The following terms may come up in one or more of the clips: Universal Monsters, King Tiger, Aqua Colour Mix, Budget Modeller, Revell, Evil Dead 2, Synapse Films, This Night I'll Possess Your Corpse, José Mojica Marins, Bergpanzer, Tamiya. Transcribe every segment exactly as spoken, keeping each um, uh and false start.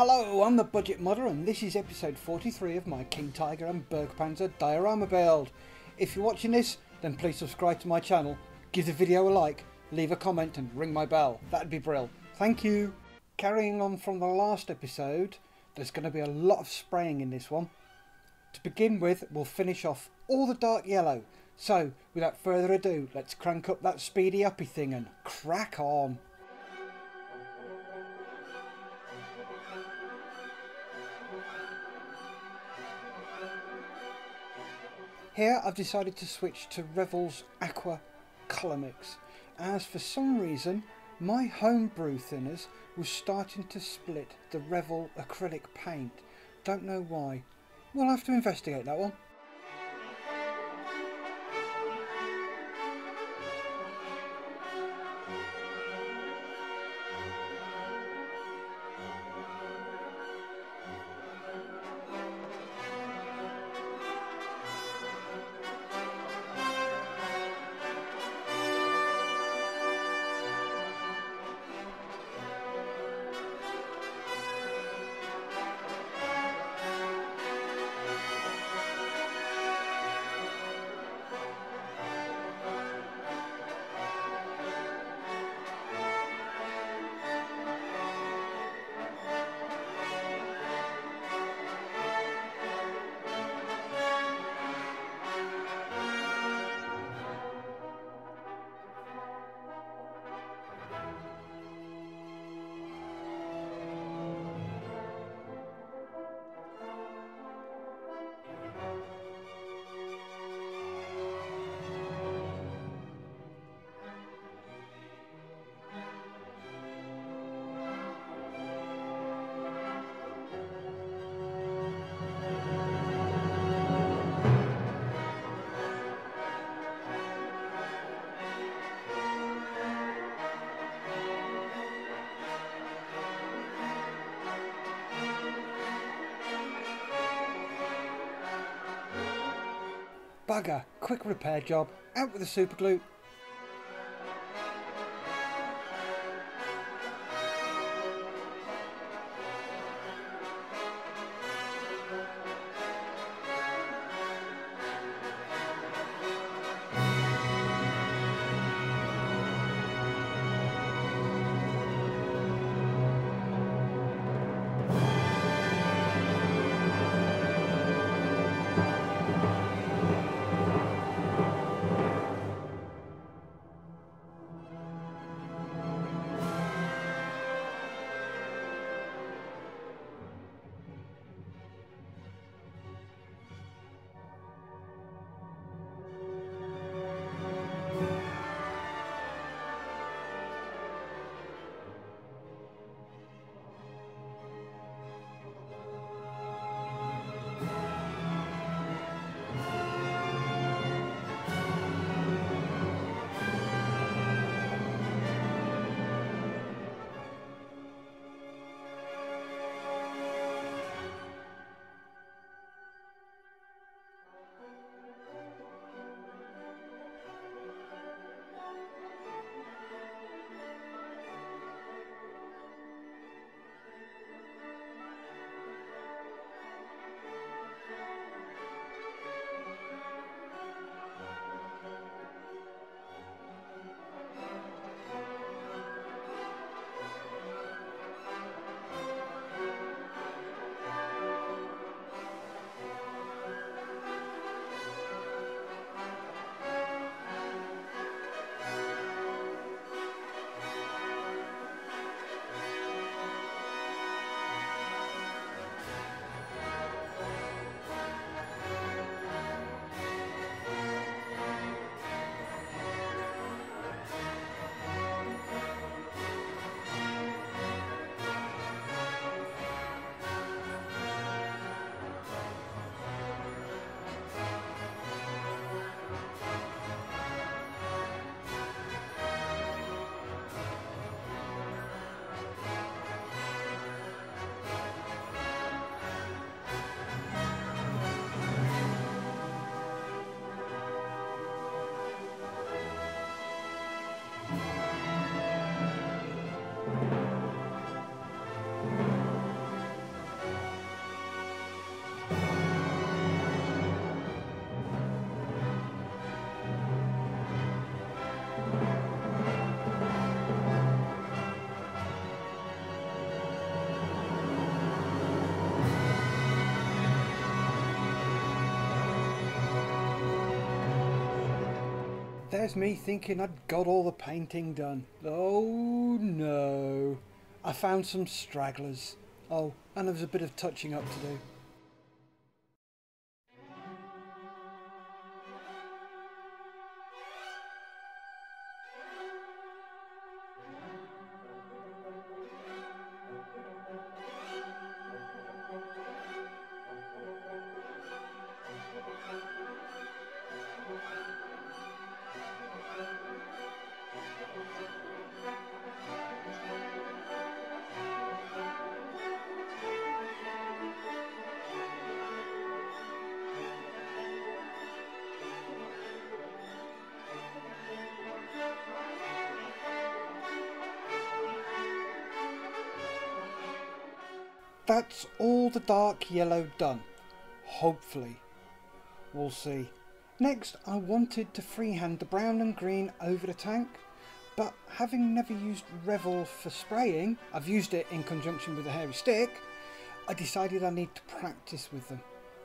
Hello, I'm the Budget Modeller and this is episode forty-three of my King Tiger and Bergpanzer diorama build. If you're watching this, then please subscribe to my channel, give the video a like, leave a comment and ring my bell. That'd be brill. Thank you. Carrying on from the last episode, there's going to be a lot of spraying in this one. To begin with, we'll finish off all the dark yellow. So, without further ado, let's crank up that speedy uppy thing and crack on. Here I've decided to switch to Revell's Aqua Colour Mix, as for some reason my homebrew thinners was starting to split the Revell acrylic paint. Don't know why. We'll have to investigate that one. Bugger, quick repair job, out with the super glue. There's me thinking I'd got all the painting done. Oh no. I found some stragglers. Oh, and there was a bit of touching up to do. That's all the dark yellow done, hopefully. We'll see. Next, I wanted to freehand the brown and green over the tank, but having never used Revell for spraying, I've used it in conjunction with a hairy stick, I decided I need to practice with them.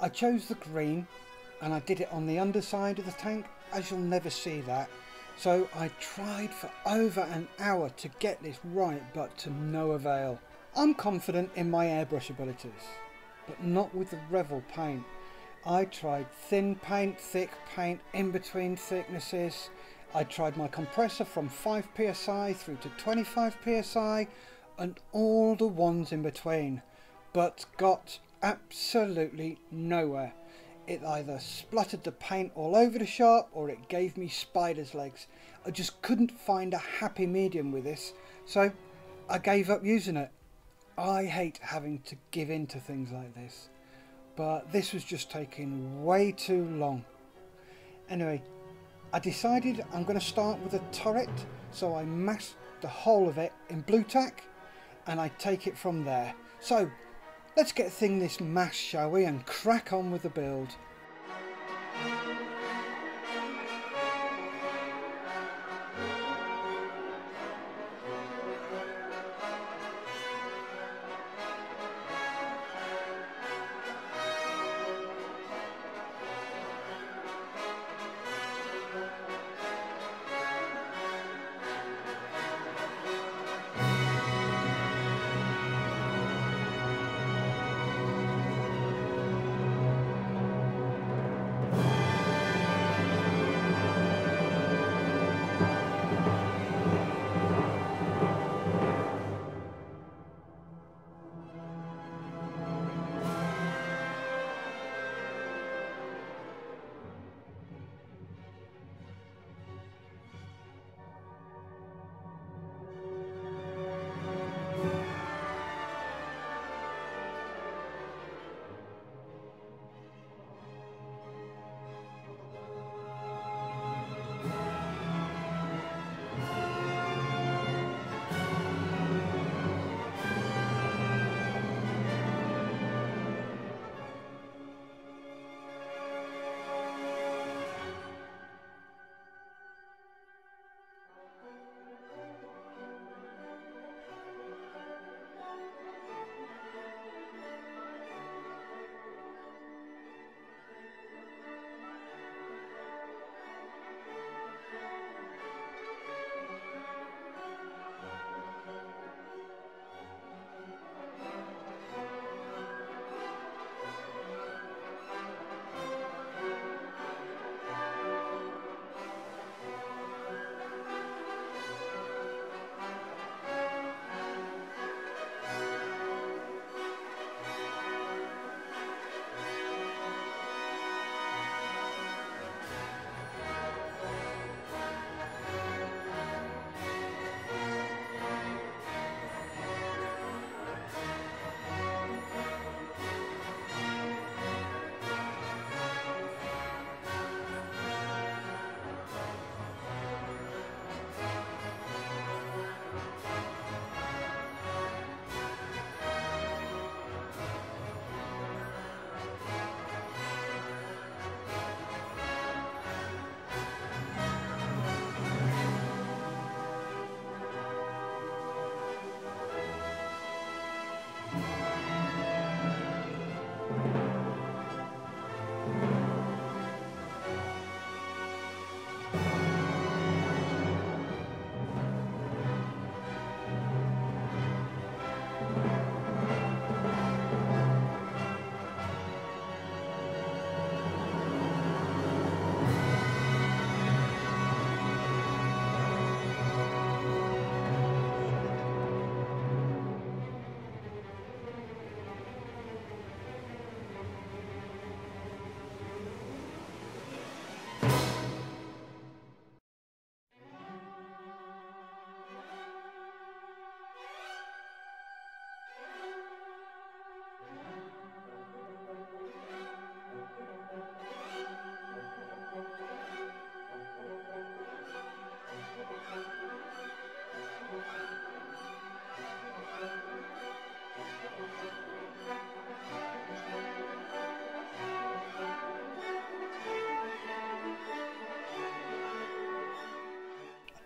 I chose the green and I did it on the underside of the tank, as you'll never see that. So I tried for over an hour to get this right, but to no avail. I'm confident in my airbrush abilities, but not with the Revell paint. I tried thin paint, thick paint, in between thicknesses. I tried my compressor from five P S I through to twenty-five P S I and all the ones in between, but got absolutely nowhere. It either spluttered the paint all over the shop or it gave me spider's legs. I just couldn't find a happy medium with this, so I gave up using it. I hate having to give in to things like this, but this was just taking way too long. Anyway, I decided I'm going to start with a turret, so I masked the whole of it in blue tack and I take it from there. So let's get thing this masked, shall we, and crack on with the build.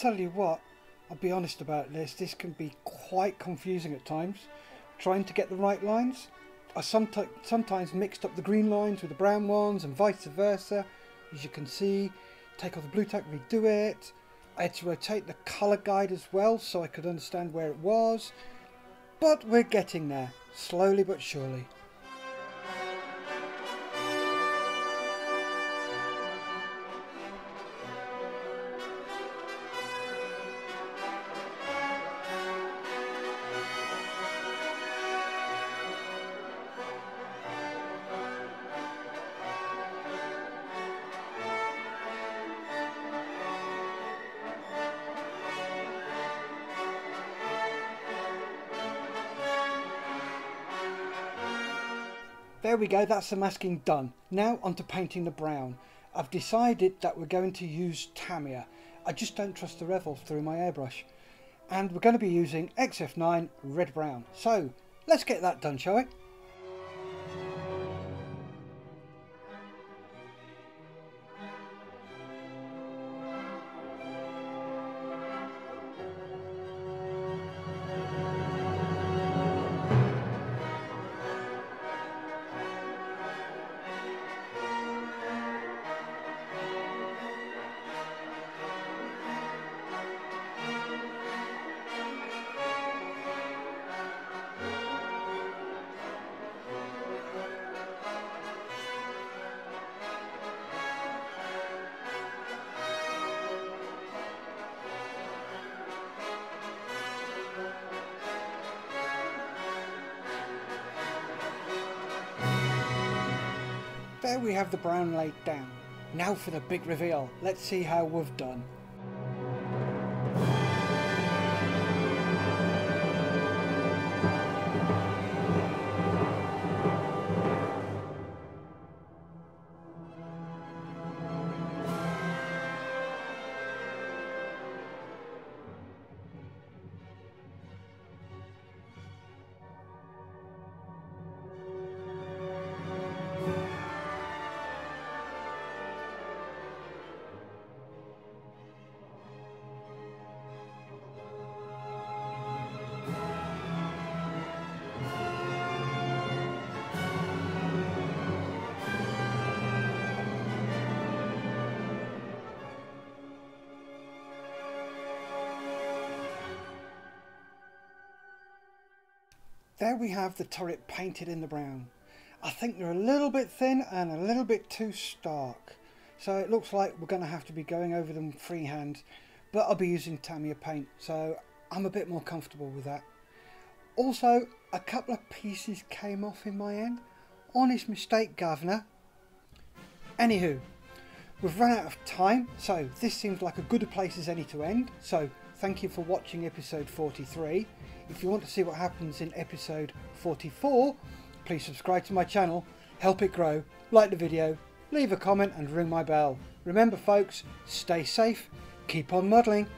tell you what, I'll be honest about this, this can be quite confusing at times, trying to get the right lines. I sometimes mixed up the green lines with the brown ones and vice versa. As you can see, take off the blue tack, redo it. I had to rotate the colour guide as well so I could understand where it was. But we're getting there, slowly but surely. There we go, that's the masking done. Now onto painting the brown. I've decided that we're going to use Tamiya. I just don't trust the Revell through my airbrush. And we're going to be using X F nine Red Brown. So let's get that done, shall we? There we have the brown laid down. Now for the big reveal. Let's see how we've done. There we have the turret painted in the brown. I think they're a little bit thin and a little bit too stark. So it looks like we're going to have to be going over them freehand, but I'll be using Tamiya paint, so I'm a bit more comfortable with that. Also, a couple of pieces came off in my end. Honest mistake, governor. Anywho, we've run out of time, so this seems like a good place as any to end. So thank you for watching episode forty-three. If you want to see what happens in episode forty-four, please subscribe to my channel, help it grow, like the video, leave a comment and ring my bell. Remember folks, stay safe, keep on modelling.